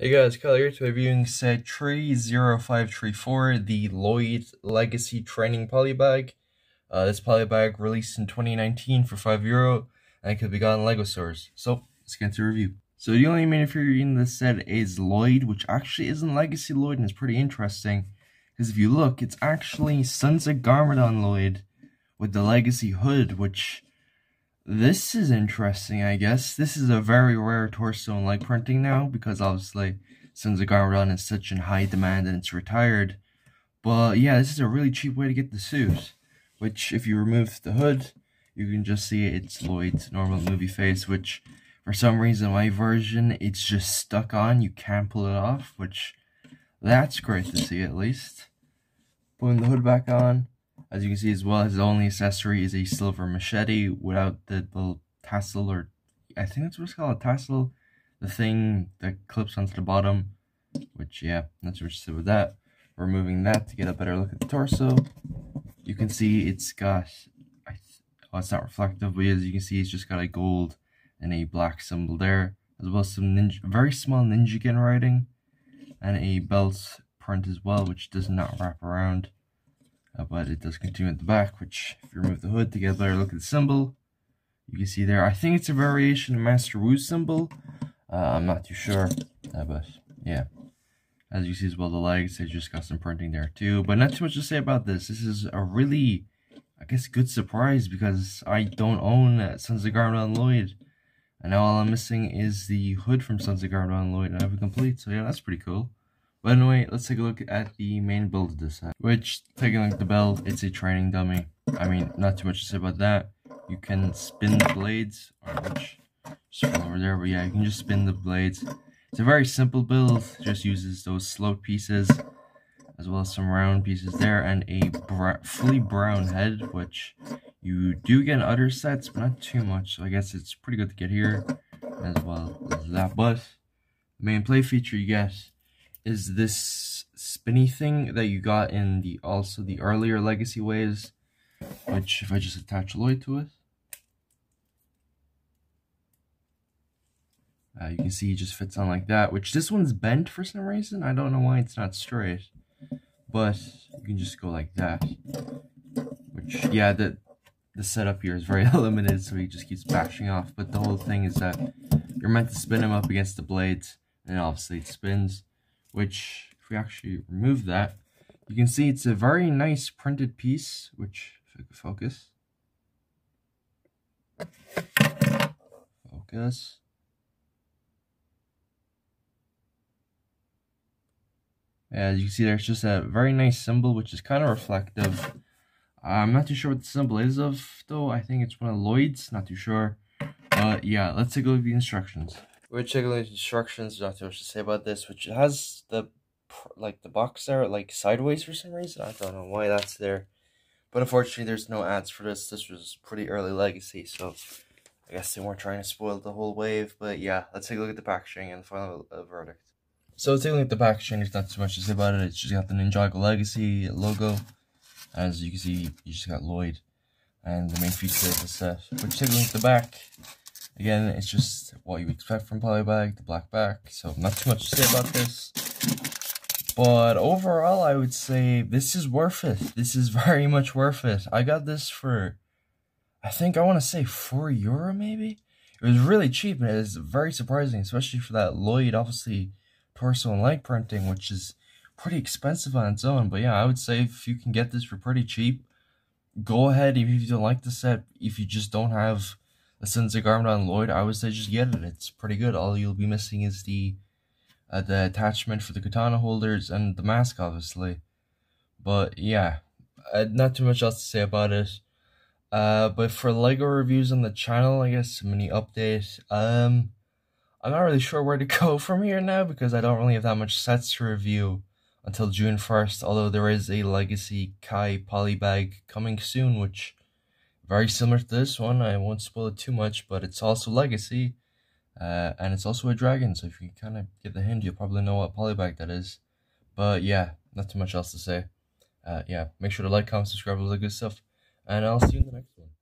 Hey guys, Kyle here to be reviewing set 30534, the Lloyd Legacy Training Polybag. This polybag released in 2019 for €5 and could be gotten in Lego stores. So, let's get to review. So the only main figure in this set is Lloyd, which actually isn't Legacy Lloyd, and it's pretty interesting. Because if you look, it's actually Sons of Garmadon Lloyd with the Legacy hood, which... this is interesting, I guess. This is a very rare torso and leg printing now, because obviously Sons of Garmadon is such in high demand and it's retired. But yeah, this is a really cheap way to get the suit, which if you remove the hood, you can just see it's Lloyd's normal movie face, which for some reason my version, it's just stuck on. You can't pull it off, which that's great to see at least. Putting the hood back on. As you can see as well, his only accessory is a silver machete without the little tassel, or I think that's what it's called, a tassel. The thing that clips onto the bottom, which yeah, that's what she said with that. Removing that to get a better look at the torso. You can see it's got, oh it's not reflective, but as you can see it's just got a gold and a black symbol there. As well as some ninja, very small ninjago writing, and a belt print as well, which does not wrap around. But it does continue at the back, which if you remove the hood to get a better look at the symbol, you can see there. I think it's a variation of Master Wu's symbol. I'm not too sure, but yeah. As you see as well, the legs, they just got some printing there too. But not too much to say about this. This is a really, I guess, good surprise, because I don't own Sons of Garmadon Lloyd. And now all I'm missing is the hood from Sons of Garmadon Lloyd, and I have it complete. So yeah, that's pretty cool. But anyway, let's take a look at the main build of this set. Which, taking a look at the belt, it's a training dummy. I mean, not too much to say about that. You can spin the blades, which just fall over there, but yeah, you can just spin the blades. It's a very simple build, it just uses those sloped pieces, as well as some round pieces there, and a fully brown head, which you do get in other sets, but not too much, so I guess it's pretty good to get here, as well as that. But, the main play feature you get is this spinny thing that you got in the also the earlier Legacy waves, which if I just attach Lloyd to it, you can see it just fits on like that, which this one's bent for some reason. I don't know why it's not straight, but you can just go like that, which yeah, the setup here is very limited, so he just keeps bashing off. But the whole thing is that you're meant to spin him up against the blades, and obviously it spins. Which, if we actually remove that, you can see it's a very nice printed piece, which, if I could focus. Focus. As you can see there's just a very nice symbol, which is kind of reflective. I'm not too sure what the symbol is of, though. I think it's one of Lloyd's, not too sure. But yeah, let's take a look at the instructions. We're checking the instructions, not too much to say about this, which has the, like, the box there, like, sideways for some reason. I don't know why that's there. But unfortunately, there's no ads for this. This was pretty early Legacy, so I guess they weren't trying to spoil the whole wave. But yeah, let's take a look at the packaging and final verdict. So taking a look at the packaging, there's not too much to say about it. It's just got the Ninjago Legacy logo. As you can see, you just got Lloyd. And the main feature of the set. But taking a look at the back. Again, it's just what you expect from polybag, the black back, so not too much to say about this. But overall, I would say this is worth it. This is very much worth it. I got this for, I think I want to say €4 maybe? It was really cheap, and it is very surprising, especially for that Lloyd, obviously, torso and leg printing, which is pretty expensive on its own. But yeah, I would say if you can get this for pretty cheap, go ahead. Even if you don't like the set, if you just don't have... Sons of Garmadon Lloyd, I would say just get it. It's pretty good. All you'll be missing is the attachment for the katana holders and the mask, obviously. But yeah, not too much else to say about it. But for Lego reviews on the channel, I guess a mini update. I'm not really sure where to go from here now, because I don't really have that much sets to review until June 1st. Although there is a Legacy Kai polybag coming soon, which. Very similar to this one, I won't spoil it too much, but it's also Legacy, and it's also a dragon, so if you kind of get the hint, you'll probably know what polybag that is. But yeah, not too much else to say. Yeah, make sure to like, comment, subscribe, all the good stuff, and I'll see you in the next one.